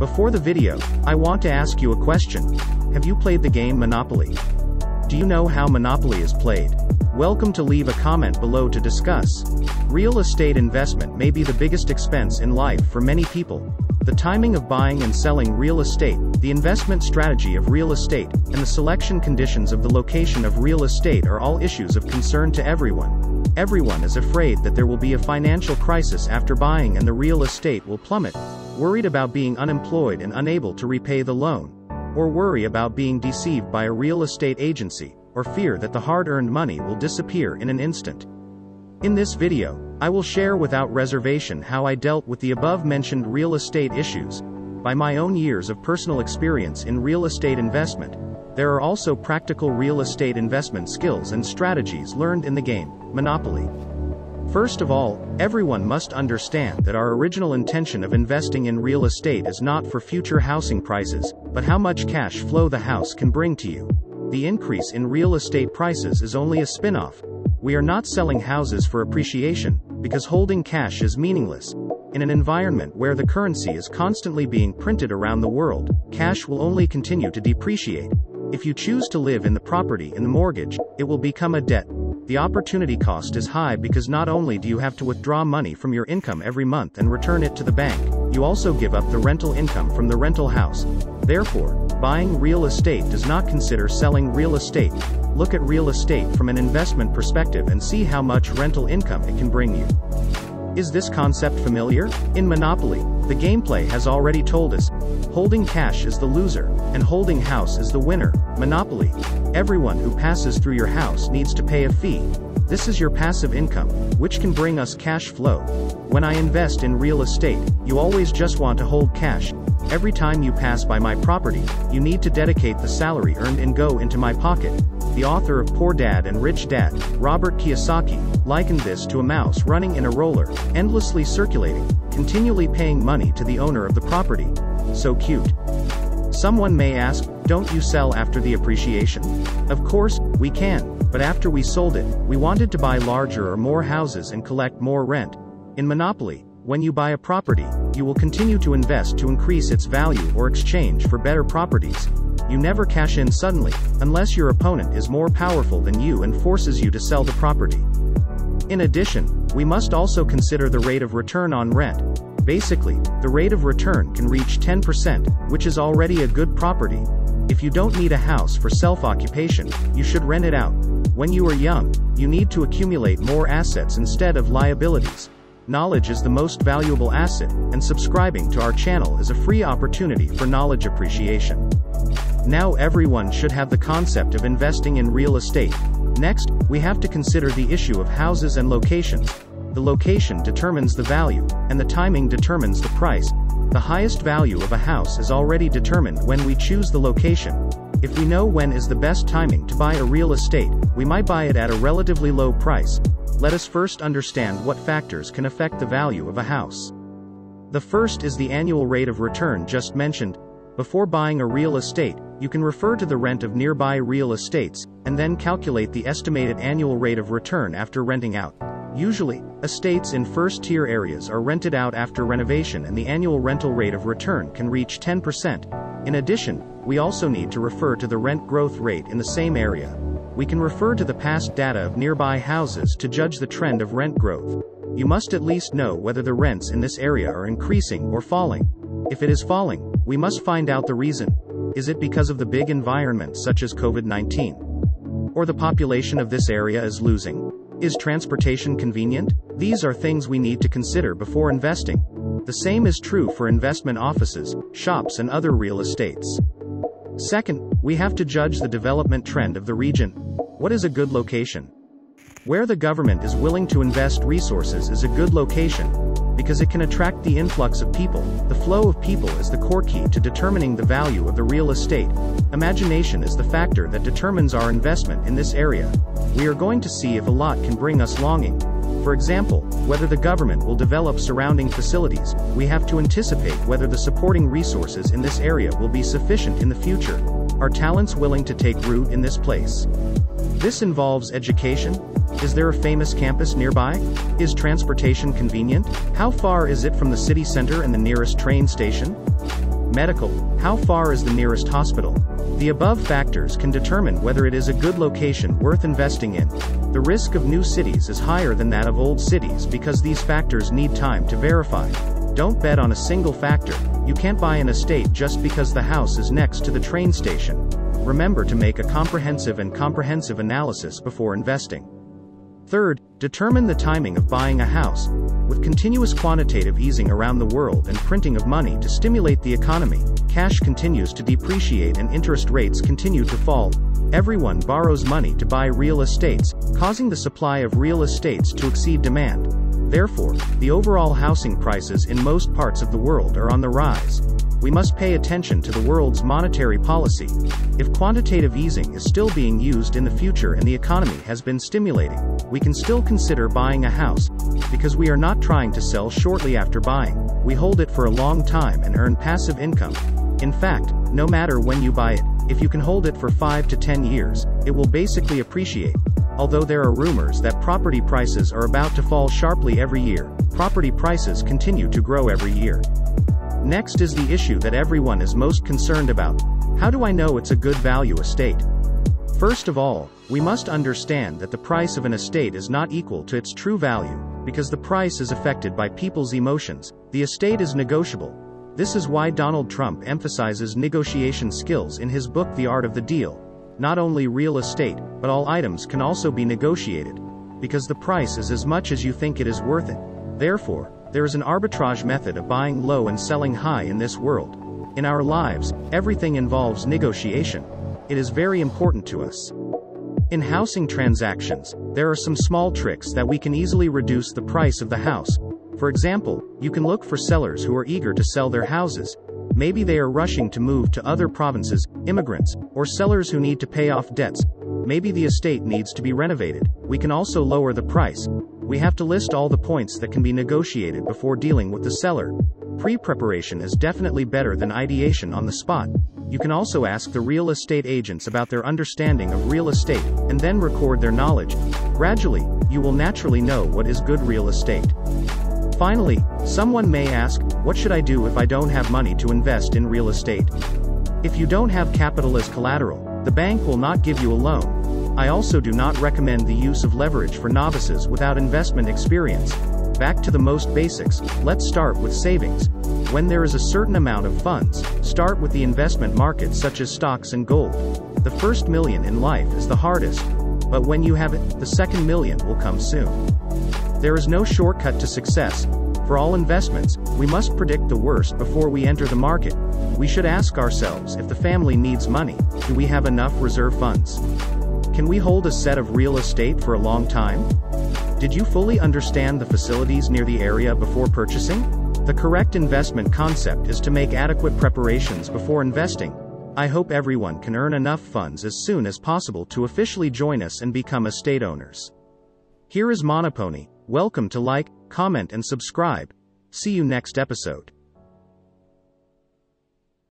Before the video, I want to ask you a question. Have you played the game Monopoly? Do you know how Monopoly is played? Welcome to leave a comment below to discuss. Real estate investment may be the biggest expense in life for many people. The timing of buying and selling real estate, the investment strategy of real estate, and the selection conditions of the location of real estate are all issues of concern to everyone. Everyone is afraid that there will be a financial crisis after buying and the real estate will plummet, worried about being unemployed and unable to repay the loan, or worry about being deceived by a real estate agency, or fear that the hard-earned money will disappear in an instant. In this video, I will share without reservation how I dealt with the above-mentioned real estate issues, by my own years of personal experience in real estate investment. There are also practical real estate investment skills and strategies learned in the game, Monopoly. First of all, everyone must understand that our original intention of investing in real estate is not for future housing prices, but how much cash flow the house can bring to you. The increase in real estate prices is only a spin-off. We are not selling houses for appreciation, because holding cash is meaningless. In an environment where the currency is constantly being printed around the world, cash will only continue to depreciate. If you choose to live in the property and the mortgage, it will become a debt. The opportunity cost is high because not only do you have to withdraw money from your income every month and return it to the bank, you also give up the rental income from the rental house. Therefore, buying real estate does not consider selling real estate. Look at real estate from an investment perspective and see how much rental income it can bring you. Is this concept familiar? In Monopoly, the gameplay has already told us. Holding cash is the loser, and holding house is the winner. Monopoly. Everyone who passes through your house needs to pay a fee. This is your passive income, which can bring us cash flow. When I invest in real estate, you always just want to hold cash. Every time you pass by my property, you need to dedicate the salary earned and go into my pocket. The author of Poor Dad and Rich Dad, Robert Kiyosaki, likened this to a mouse running in a roller, endlessly circulating, continually paying money to the owner of the property. So cute. Someone may ask, don't you sell after the appreciation? Of course, we can, but after we sold it, we wanted to buy larger or more houses and collect more rent. In Monopoly, when you buy a property, you will continue to invest to increase its value or exchange for better properties. You never cash in suddenly, unless your opponent is more powerful than you and forces you to sell the property. In addition, we must also consider the rate of return on rent. Basically, the rate of return can reach 10%, which is already a good property. If you don't need a house for self-occupation, you should rent it out. When you are young, you need to accumulate more assets instead of liabilities. Knowledge is the most valuable asset, and subscribing to our channel is a free opportunity for knowledge appreciation. Now everyone should have the concept of investing in real estate. Next, we have to consider the issue of houses and locations. The location determines the value, and the timing determines the price. The highest value of a house is already determined when we choose the location. If we know when is the best timing to buy a real estate, we might buy it at a relatively low price. Let us first understand what factors can affect the value of a house. The first is the annual rate of return just mentioned. Before buying a real estate, you can refer to the rent of nearby real estates, and then calculate the estimated annual rate of return after renting out. Usually, estates in first-tier areas are rented out after renovation and the annual rental rate of return can reach 10%. In addition, we also need to refer to the rent growth rate in the same area. We can refer to the past data of nearby houses to judge the trend of rent growth. You must at least know whether the rents in this area are increasing or falling. If it is falling, we must find out the reason. Is it because of the big environment such as COVID-19? Or the population of this area is losing? Is transportation convenient? These are things we need to consider before investing. The same is true for investment offices, shops and other real estates. Second, we have to judge the development trend of the region. What is a good location? Where the government is willing to invest resources is a good location, because it can attract the influx of people. The flow of people is the core key to determining the value of the real estate. Imagination is the factor that determines our investment in this area. We are going to see if a lot can bring us longing. For example, whether the government will develop surrounding facilities, we have to anticipate whether the supporting resources in this area will be sufficient in the future. Are talents willing to take root in this place? This involves education. Is there a famous campus nearby? Is transportation convenient? How far is it from the city center and the nearest train station? Medical, how far is the nearest hospital? The above factors can determine whether it is a good location worth investing in. The risk of new cities is higher than that of old cities because these factors need time to verify. Don't bet on a single factor. You can't buy an estate just because the house is next to the train station. Remember to make a comprehensive analysis before investing. Third, determine the timing of buying a house. With continuous quantitative easing around the world and printing of money to stimulate the economy, cash continues to depreciate and interest rates continue to fall. Everyone borrows money to buy real estates, causing the supply of real estates to exceed demand. Therefore, the overall housing prices in most parts of the world are on the rise. We must pay attention to the world's monetary policy. If quantitative easing is still being used in the future and the economy has been stimulating, we can still consider buying a house, because we are not trying to sell shortly after buying. We hold it for a long time and earn passive income. In fact, no matter when you buy it, if you can hold it for 5 to 10 years, it will basically appreciate. Although there are rumors that property prices are about to fall sharply every year, property prices continue to grow every year. Next is the issue that everyone is most concerned about. How do I know it's a good value estate? First of all, we must understand that the price of an estate is not equal to its true value, because the price is affected by people's emotions. The estate is negotiable. This is why Donald Trump emphasizes negotiation skills in his book The Art of the Deal. Not only real estate, but all items can also be negotiated, because the price is as much as you think it is worth it. Therefore, there is an arbitrage method of buying low and selling high in this world. In our lives, everything involves negotiation. It is very important to us. In housing transactions, there are some small tricks that we can easily reduce the price of the house. For example, you can look for sellers who are eager to sell their houses. Maybe they are rushing to move to other provinces, immigrants, or sellers who need to pay off debts. Maybe the estate needs to be renovated. We can also lower the price. We have to list all the points that can be negotiated before dealing with the seller. Pre-preparation is definitely better than ideation on the spot. You can also ask the real estate agents about their understanding of real estate, and then record their knowledge. Gradually, you will naturally know what is good real estate. Finally, someone may ask, what should I do if I don't have money to invest in real estate? If you don't have capital as collateral, the bank will not give you a loan. I also do not recommend the use of leverage for novices without investment experience. Back to the most basics, let's start with savings. When there is a certain amount of funds, start with the investment market such as stocks and gold. The first million in life is the hardest, but when you have it, the second million will come soon. There is no shortcut to success. For all investments, we must predict the worst before we enter the market. We should ask ourselves if the family needs money, do we have enough reserve funds? Can we hold a set of real estate for a long time? Did you fully understand the facilities near the area before purchasing? The correct investment concept is to make adequate preparations before investing. I hope everyone can earn enough funds as soon as possible to officially join us and become estate owners. Here is Monoponey. Welcome to like, comment and subscribe. See you next episode.